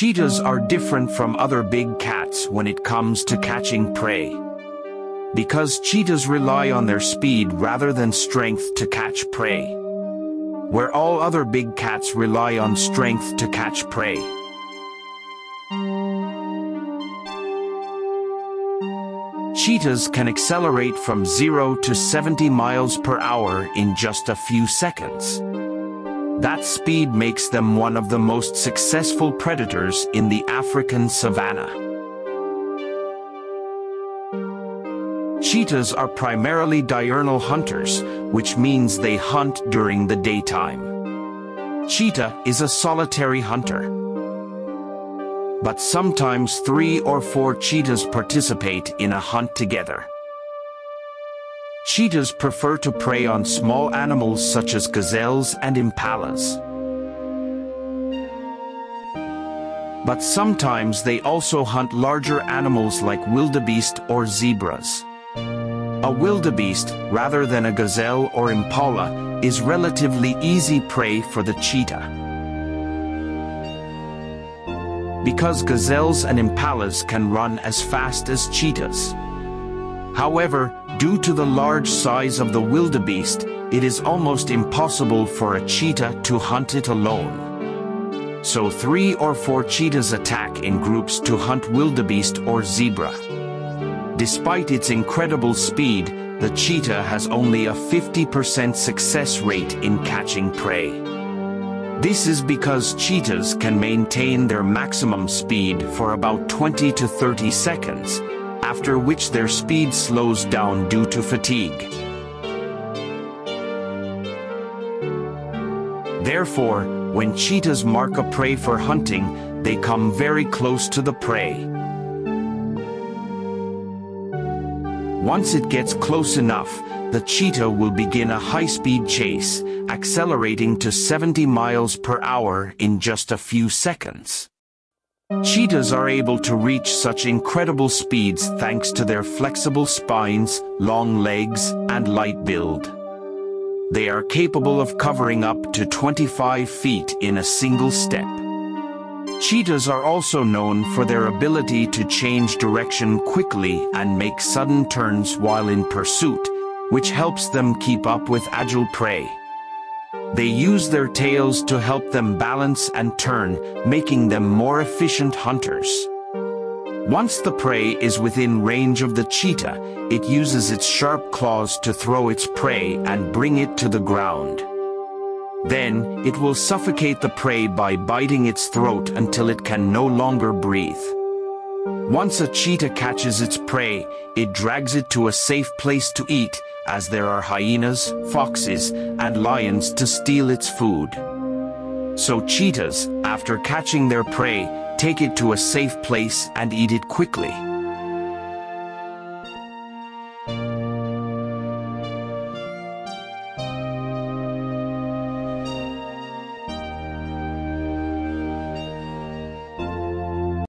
Cheetahs are different from other big cats when it comes to catching prey. Because cheetahs rely on their speed rather than strength to catch prey. Where all other big cats rely on strength to catch prey. Cheetahs can accelerate from 0 to 70 miles per hour in just a few seconds. That speed makes them one of the most successful predators in the African savanna. Cheetahs are primarily diurnal hunters, which means they hunt during the daytime. Cheetah is a solitary hunter. But sometimes 3 or 4 cheetahs participate in a hunt together. Cheetahs prefer to prey on small animals such as gazelles and impalas. But sometimes they also hunt larger animals like wildebeest or zebras. A wildebeest, rather than a gazelle or impala, is relatively easy prey for the cheetah. Because gazelles and impalas can run as fast as cheetahs. However, due to the large size of the wildebeest, it is almost impossible for a cheetah to hunt it alone. So 3 or 4 cheetahs attack in groups to hunt wildebeest or zebra. Despite its incredible speed, the cheetah has only a 50% success rate in catching prey. This is because cheetahs can maintain their maximum speed for about 20 to 30 seconds, after which their speed slows down due to fatigue. Therefore, when cheetahs mark a prey for hunting, they come very close to the prey. Once it gets close enough, the cheetah will begin a high-speed chase, accelerating to 70 miles per hour in just a few seconds. Cheetahs are able to reach such incredible speeds thanks to their flexible spines, long legs, and light build. They are capable of covering up to 25 feet in a single step. Cheetahs are also known for their ability to change direction quickly and make sudden turns while in pursuit, which helps them keep up with agile prey. They use their tails to help them balance and turn, making them more efficient hunters. Once the prey is within range of the cheetah, it uses its sharp claws to throw its prey and bring it to the ground. Then, it will suffocate the prey by biting its throat until it can no longer breathe. Once a cheetah catches its prey, it drags it to a safe place to eat, as there are hyenas, foxes, and lions to steal its food. So cheetahs, after catching their prey, take it to a safe place and eat it quickly.